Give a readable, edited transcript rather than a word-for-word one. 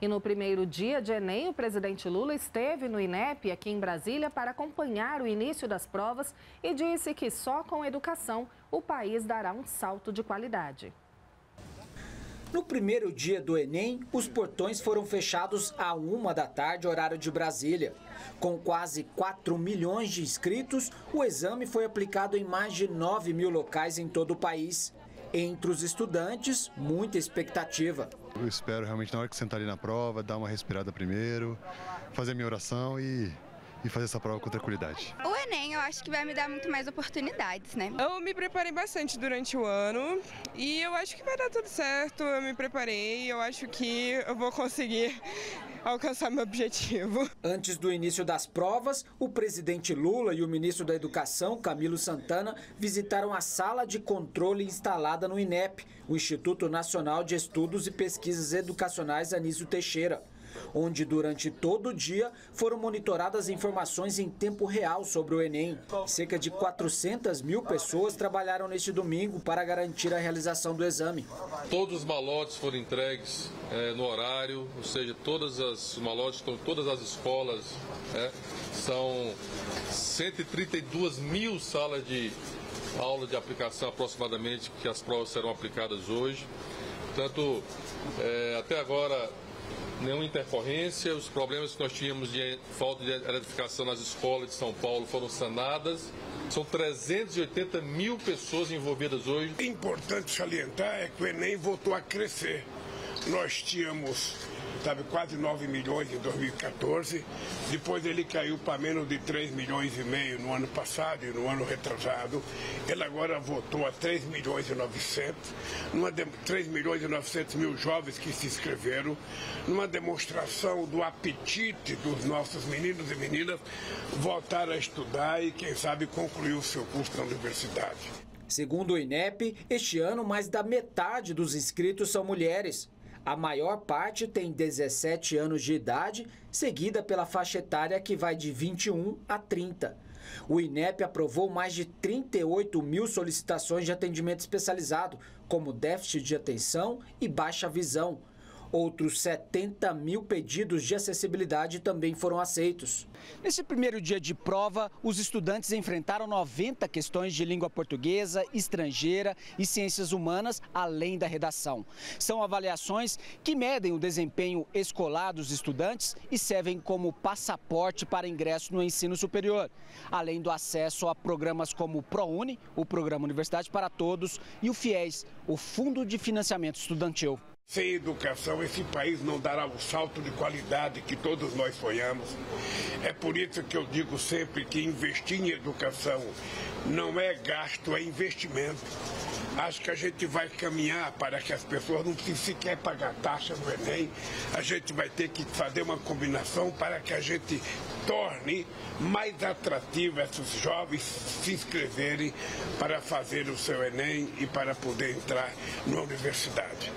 E no primeiro dia de Enem, o presidente Lula esteve no INEP, aqui em Brasília, para acompanhar o início das provas e disse que só com educação o país dará um salto de qualidade. No primeiro dia do Enem, os portões foram fechados à 13h, horário de Brasília. Com quase 4 milhões de inscritos, o exame foi aplicado em mais de 9 mil locais em todo o país. Entre os estudantes, muita expectativa. Eu espero realmente, na hora que sentar ali na prova, dar uma respirada primeiro, fazer a minha oração e fazer essa prova com tranquilidade. O Enem eu acho que vai me dar muito mais oportunidades, né? Eu me preparei bastante durante o ano e eu acho que vai dar tudo certo. Eu me preparei, eu acho que eu vou conseguir alcançar meu objetivo. Antes do início das provas, o presidente Lula e o ministro da Educação, Camilo Santana, visitaram a sala de controle instalada no INEP, o Instituto Nacional de Estudos e Pesquisas Educacionais Anísio Teixeira, onde durante todo o dia foram monitoradas informações em tempo real sobre o Enem. Cerca de 400 mil pessoas trabalharam neste domingo para garantir a realização do exame. Todos os malotes foram entregues no horário, ou seja, todas as malotes, todas as escolas, são 132 mil salas de aula de aplicação aproximadamente, que as provas serão aplicadas hoje. Portanto, até agora, nenhuma intercorrência, os problemas que nós tínhamos de falta de edificação nas escolas de São Paulo foram sanadas. São 380 mil pessoas envolvidas hoje. Importante salientar é que o Enem voltou a crescer. Nós tínhamos, sabe, quase 9 milhões em 2014, depois ele caiu para menos de 3 milhões e meio no ano passado e no ano retrasado. Ele agora voltou a 3 milhões e 900, 3 milhões e 900 mil jovens que se inscreveram, numa demonstração do apetite dos nossos meninos e meninas voltar a estudar e, quem sabe, concluir o seu curso na universidade. Segundo o INEP, este ano mais da metade dos inscritos são mulheres. A maior parte tem 17 anos de idade, seguida pela faixa etária que vai de 21 a 30. O INEP aprovou mais de 38 mil solicitações de atendimento especializado, como déficit de atenção e baixa visão. Outros 70 mil pedidos de acessibilidade também foram aceitos. Neste primeiro dia de prova, os estudantes enfrentaram 90 questões de língua portuguesa, estrangeira e ciências humanas, além da redação. São avaliações que medem o desempenho escolar dos estudantes e servem como passaporte para ingresso no ensino superior, além do acesso a programas como o ProUni, o Programa Universidade para Todos, e o FIES, o Fundo de Financiamento Estudantil. Sem educação, esse país não dará o salto de qualidade que todos nós sonhamos. É por isso que eu digo sempre que investir em educação não é gasto, é investimento. Acho que a gente vai caminhar para que as pessoas não precisem sequer pagar taxa no Enem. A gente vai ter que fazer uma combinação para que a gente torne mais atrativo esses jovens se inscreverem para fazer o seu Enem e para poder entrar na universidade.